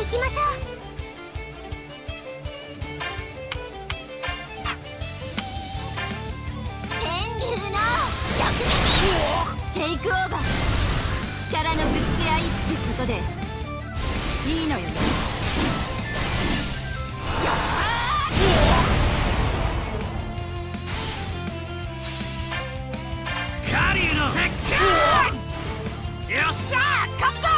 いきましょう。天竜の毒撃、テイクオーバー。力のぶつけ合いってことでいいのよね。狩竜の鉄拳、よっしゃー、勝った。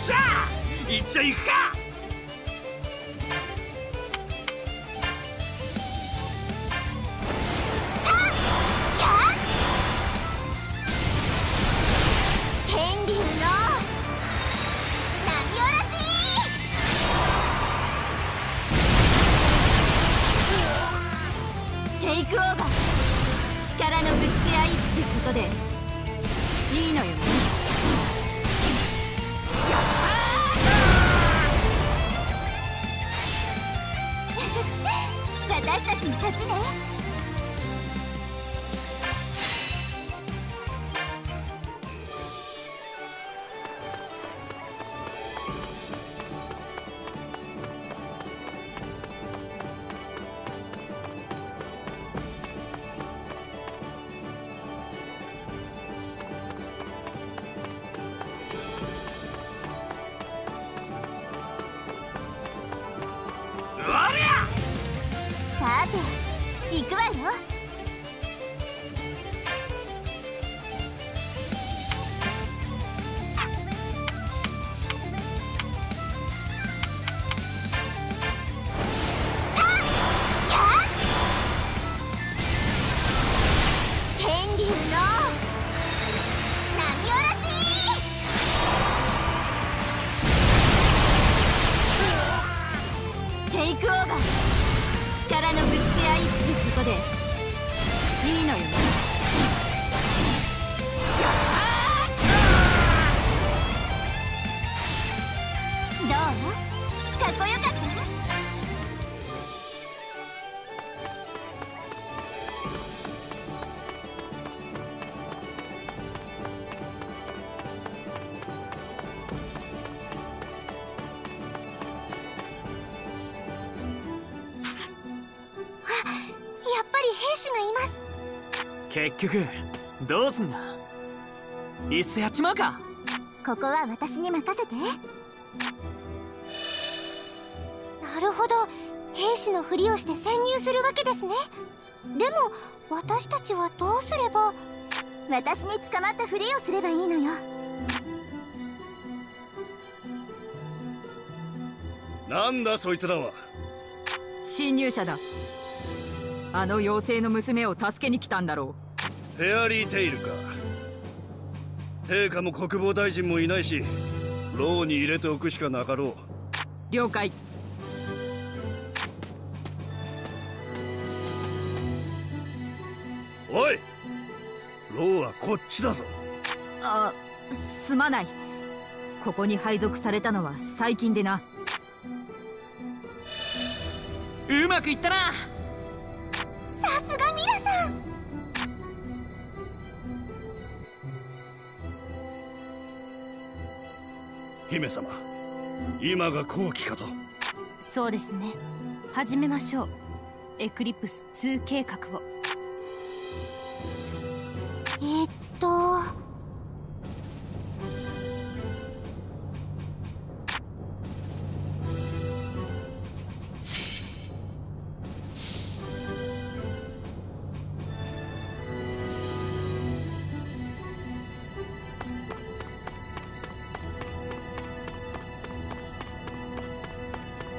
じゃあ行くか。天竜の波おろし。テイクオーバー。力のぶつけ合いってことでいいのよね。私たちに勝ちね。さて、行くわよ。天竜の波おろし。テイクオーバー。力のぶつけ合いってことでいいのよね。どう？かっこよかった？結局どうすんだ。いっそやっちまうか。ここは私に任せて。なるほど、兵士のふりをして潜入するわけですね。でも私たちはどうすれば。私に捕まったふりをすればいいのよ。なんだそいつらは。侵入者だ。あの妖精の娘を助けに来たんだろう。フェアリーテイルか。陛下も国防大臣もいないし、牢に入れておくしかなかろう。了解。おい、牢はこっちだぞ。あ、すまない。ここに配属されたのは最近でな。うまくいったな。さすがミラさん。姫様、今が好機かと。そうですね。始めましょう、エクリプス2計画を。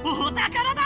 お宝だ！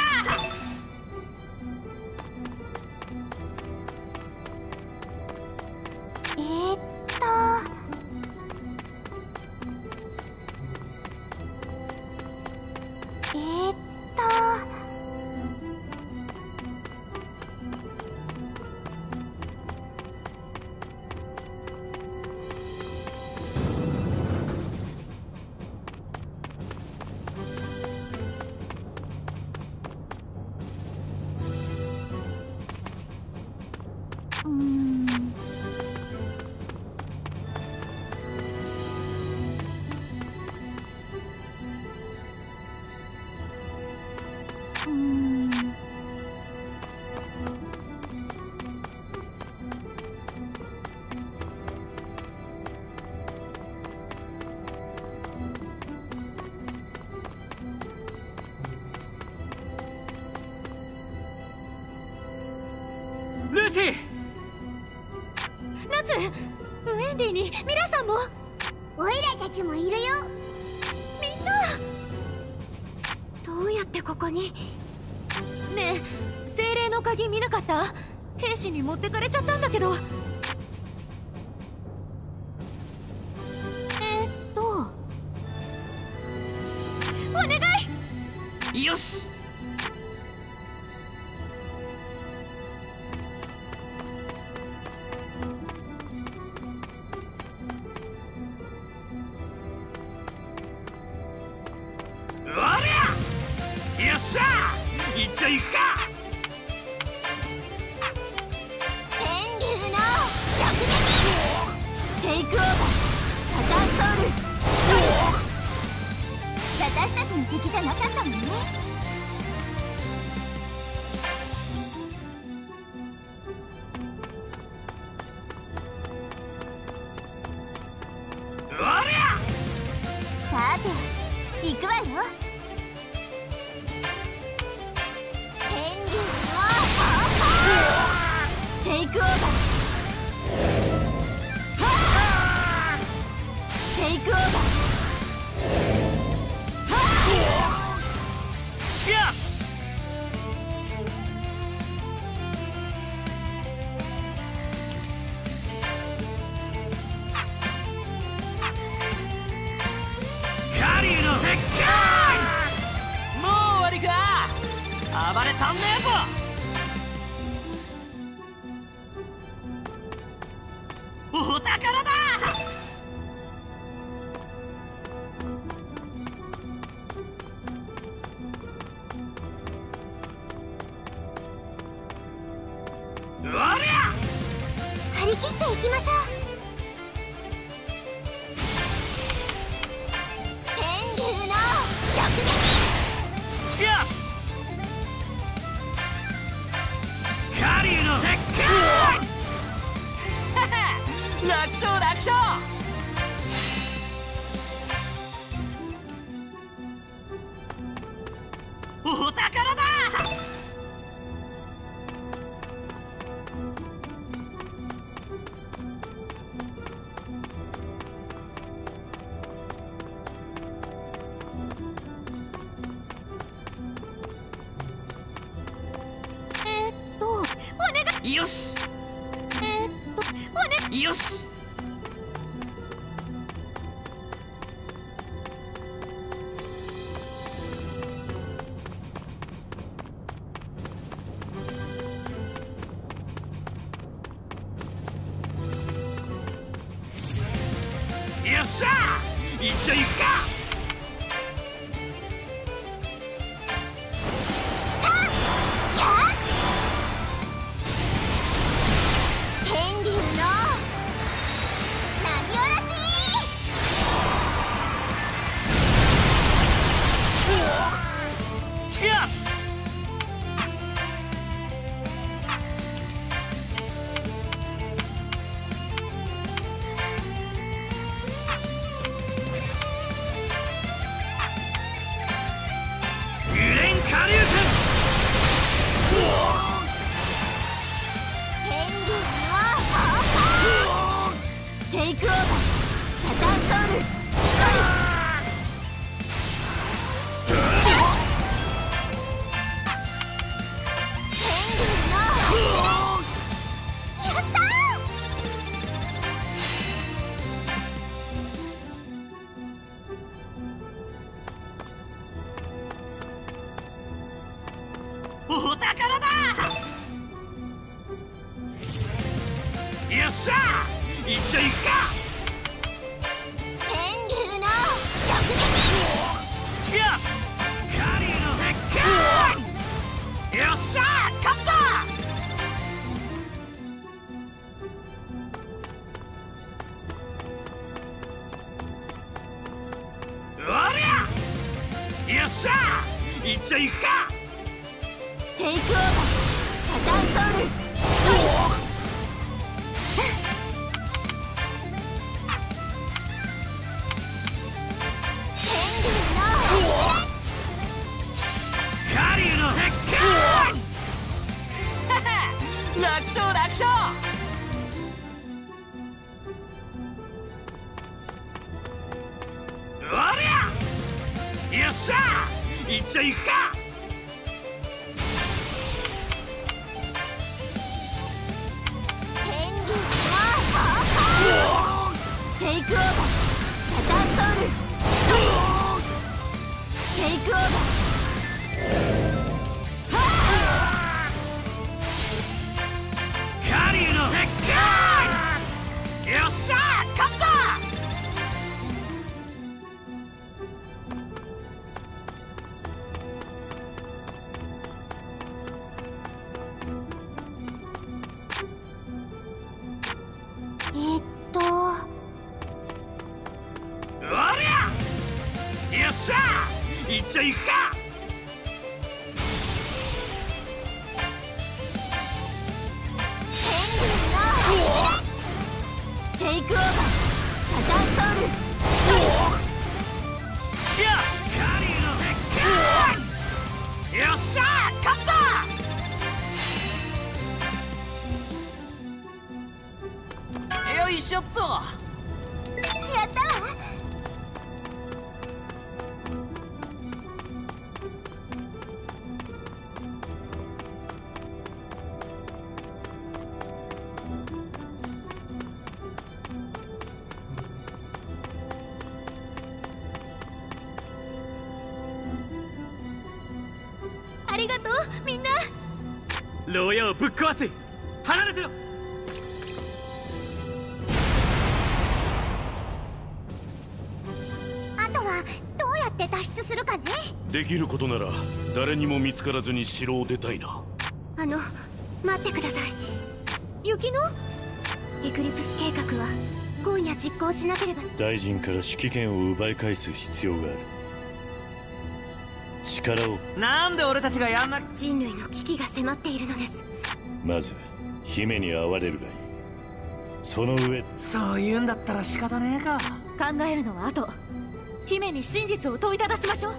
嬉しい。ナツ、ウエンディにミラさんも。オイラたちもいるよ。みんなどうやってここに。ねえ、精霊の鍵見なかった？兵士に持ってかれちゃったんだけど。お願い。よし、よし、よし、よっしゃー、いっちゃいっか。楽勝だ。っしゃー、いっちゃいくか。天竜のテイクオーバー、サタンソウルテイクオーバー、カリュウの鉄拳、よっしゃー、勝ったー。牢屋をぶっ壊せ、離れてろ。あとはどうやって脱出するかね。できることなら誰にも見つからずに城を出たいな。待ってください。雪のエクリプス計画は今夜実行しなければ。大臣から指揮権を奪い返す必要がある。力を。なんで俺たちがやんな。人類の危機が迫っているのです。まず姫に会われるがいい。その上。そういうんだったら仕方ねえか。考えるのは後。姫に真実を問いただしましょう。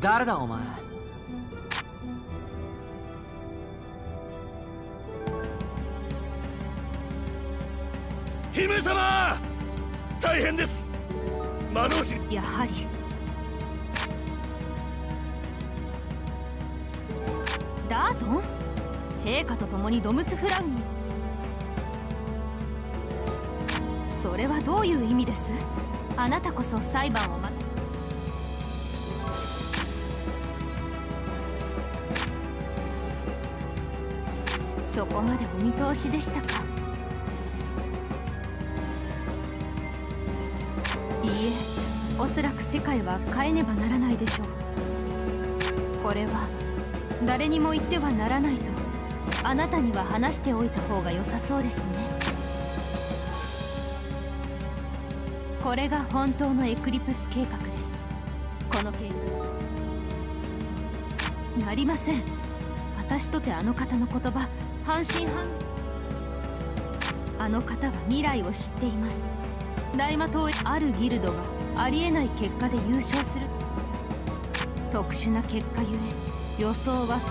誰だお前。姫様、大変です。魔導士。やはりダートン。陛下と共にドムスフラウに。それはどういう意味です。あなたこそ裁判を待て。そこまでお見通しでしたか。いいえ、おそらく世界は変えねばならないでしょう。これは誰にも言ってはならないとあなたには話しておいた方が良さそうですね。これが本当のエクリプス計画です。この計画なりません。私とてあの方の言葉半信半疑。あの方は未来を知っています。大魔党へあるギルドがありえない結果で優勝する特殊な結果ゆえ予想は不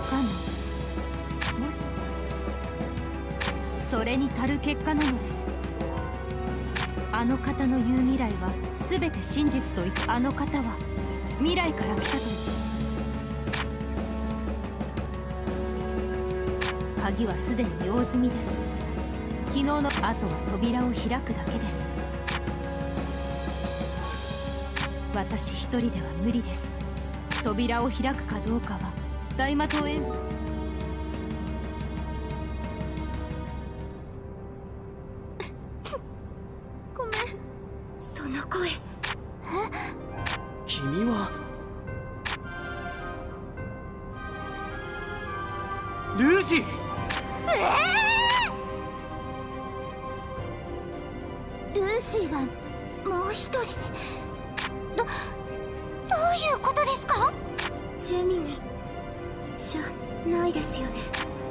可能、もしそれに足る結果なのです。あの方の言う未来は全て真実と言って、あの方は未来から来たと言って、鍵はすでに用済みです。昨日の後は扉を開くだけです。私一人では無理です。扉を開くかどうかは大魔党へ。ごめん、その声。君はルージー。ルーシーがもう一人。どういうことですか？ジェミニじゃないですよね。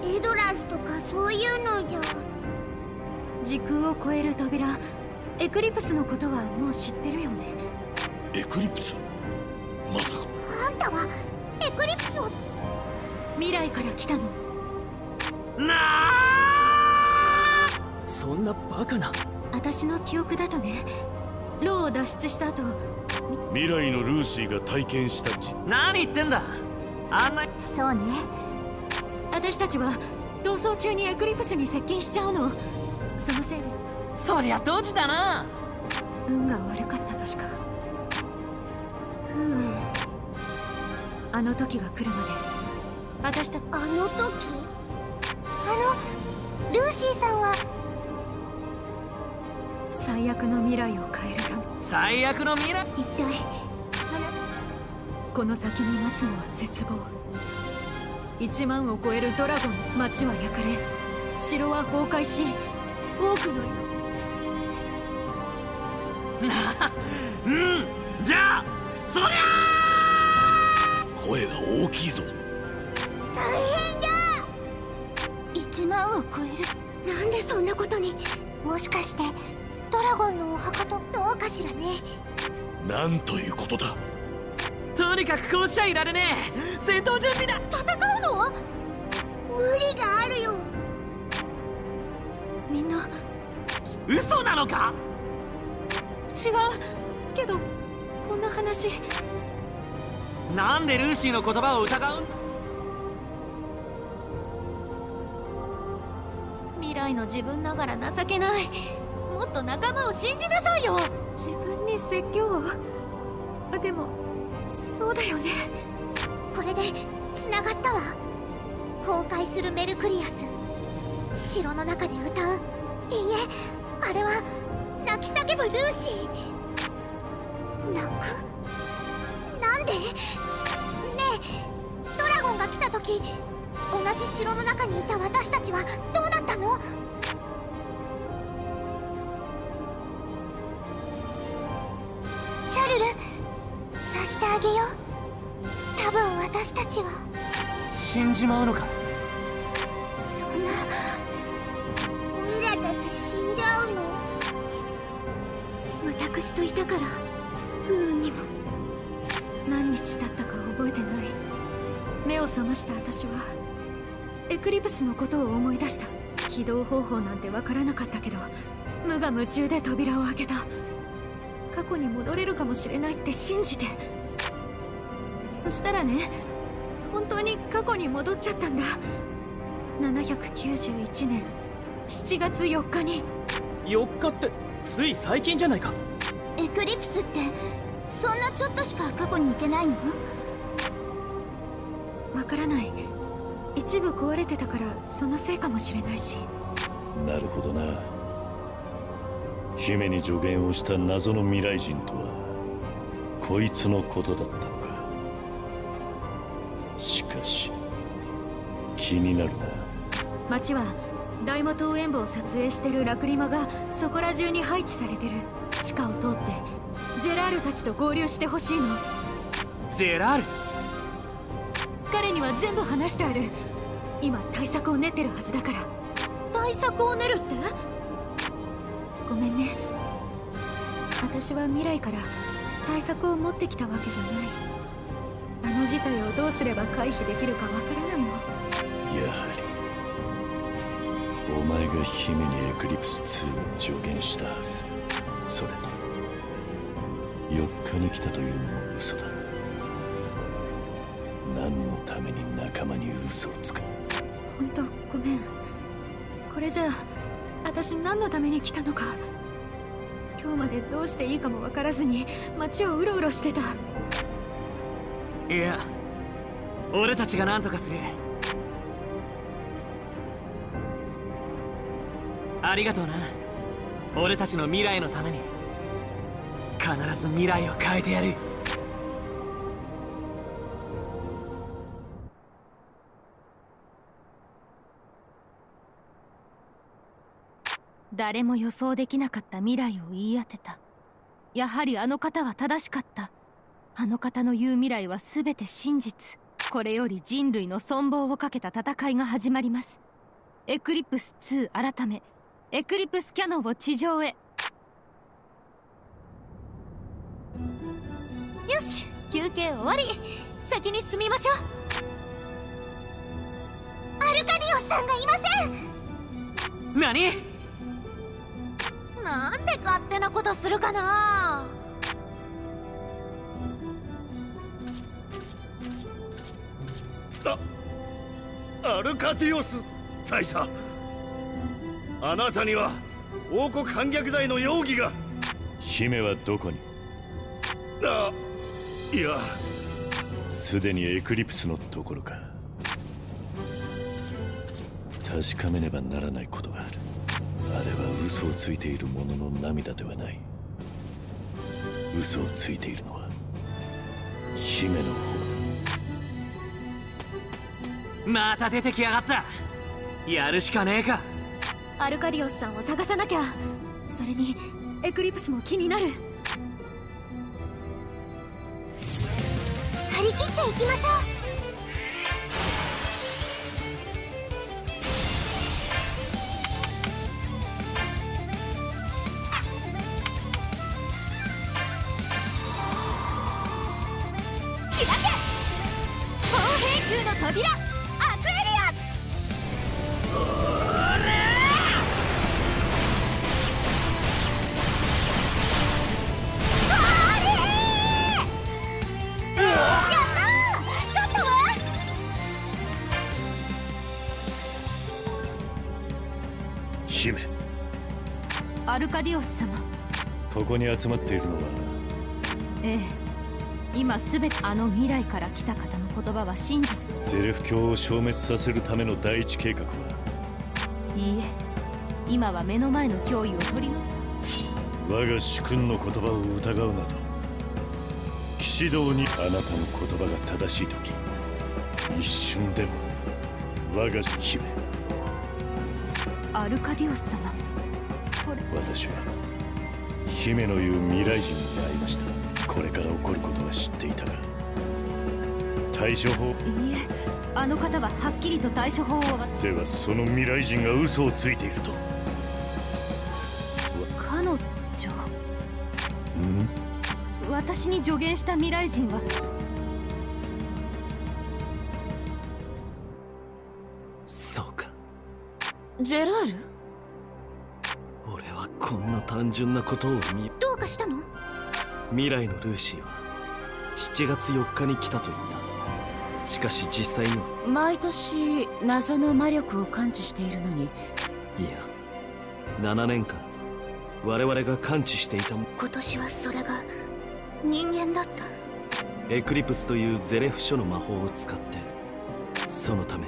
エドラスとかそういうのじゃ。時空を超える扉、エクリプスのことはもう知ってるよね。エクリプス？まさかあんたはエクリプスを。未来から来たのなあ。そんなバカな。私の記憶だとね、牢を脱出した後未来のルーシーが体験した実。何言ってんだ。あんな。そうね、私たちは逃走中にエクリプスに接近しちゃうの。そのせいで。そりゃ当時だな、運が悪かったとしか。あの時が来るまで私たち。あの時、あのルーシーさんは最悪の未来を変えるため。最悪の未来。一体この先に待つのは絶望。1万を超えるドラゴン。町は焼かれ、城は崩壊し、多くのうん、じゃあそりゃあ声が大きいぞ。大変だ。1万を超える。なんでそんなことに。もしかしてドラゴンのお墓とどうかしらね。なんということだ。とにかくこうしちゃいられねえ。戦闘準備だ。戦うの？無理があるよ。みんな嘘なのか。違うけどこんな話。なんでルーシーの言葉を疑うんだ。未来の自分ながら情けない。もっと仲間を信じなさいよ。自分に説教を。でもそうだよね。これで繋がったわ。崩壊するメルクリアス、城の中で歌う。いいえ、あれは泣き叫ぶルーシー。泣く。なんでねえ、ドラゴンが来た時同じ城の中にいた私たちはどうなったの？シャルル、察してあげよう。多分私たちは死んじまうのか。そんな、オイラたち死んじゃうの？私といたから。不運にも何日だったか覚えてない。目を覚ました私はエクリプスのことを思い出した。起動方法なんてわからなかったけど無我夢中で扉を開けた。過去に戻れるかもしれないって信じて。そしたらね、本当に過去に戻っちゃったんだ。791年7月4日に。4日ってつい最近じゃないか。エクリプスってそんなちょっとしか過去に行けないの？わからない。一部壊れてたからそのせいかもしれないし。なるほどな。姫に助言をした謎の未来人とはこいつのことだったのか。しかし気になるな。町は大魔島演舞を撮影してるラクリマがそこら中に配置されてる。地下を通ってジェラールたちと合流してほしいの。ジェラール、彼には全部話してある。今対策を練ってるはずだから。対策を練るって？ごめんね、私は未来から対策を持ってきたわけじゃない。あの事態をどうすれば回避できるかわからないの。やはりお前が姫にエクリプス2を助言したはず。それに4日に来たというのも嘘だ。何のために仲間に嘘をつく。本当ごめん。これじゃあ私何のために来たのか。今日までどうしていいかも分からずに街をうろうろしてた。いや、俺たちが何とかする。ありがとうな、俺たちの未来のために。必ず未来を変えてやる。誰も予想できなかった未来を言い当てた。やはりあの方は正しかった。あの方の言う未来は全て真実。これより人類の存亡をかけた戦いが始まります。エクリプス2改めエクリプスキャノンを地上へ。よし、休憩終わり。先に進みましょう。アルカディオスさんがいません。何？なんで勝手なことするかな。アルカディオス大佐、あなたには王国反逆罪の容疑が。姫はどこに？いや、すでにエクリプスのところか。確かめねばならないことがある。あれは嘘をついている者の涙ではない。嘘をついているのは姫の方だ。また出てきやがった。やるしかねえか。アルカディオスさんを探さなきゃ。それにエクリプスも気になる。張り切っていきましょう。開け！砲兵級の扉、アクエリアス。姫、アルカディオス様、ここに集まっているのは。ええ、今すべてあの未来から来た方の言葉は真実。ゼレフ教を消滅させるための第一計画は。いいえ、今は目の前の脅威を取り除く。我が主君の言葉を疑うなど、騎士道に。あなたの言葉が正しい時、一瞬でも我が姫。アルカディオス様、これ。私は姫の言う未来人に会いました。これから起こることは知っていたが対処法。いいえ、あの方ははっきりと対処法を。ではその未来人が嘘をついていると。彼女、私に助言した未来人は。そうか、ジェラール？俺はこんな単純なことを見。どうかしたの？未来のルーシーは7月4日に来たと言った。しかし実際には。毎年謎の魔力を感知しているのに。いや、7年間我々が感知していたも。今年はそれが人間だった。エクリプスというゼレフ書の魔法を使って、そのため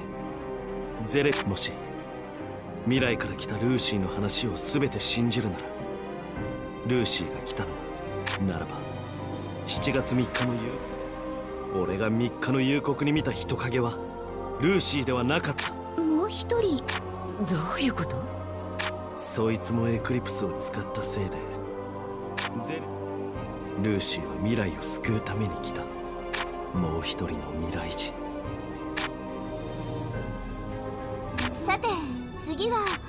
ゼレック、もし未来から来たルーシーの話を全て信じるなら、ルーシーが来たのならば7月3日の夕、俺が3日の夕刻に見た人影はルーシーではなかった。もう一人、どういうこと？そいつもエクリプスを使ったせいでルーシーは未来を救うために来たもう一人の未来人。さて次は。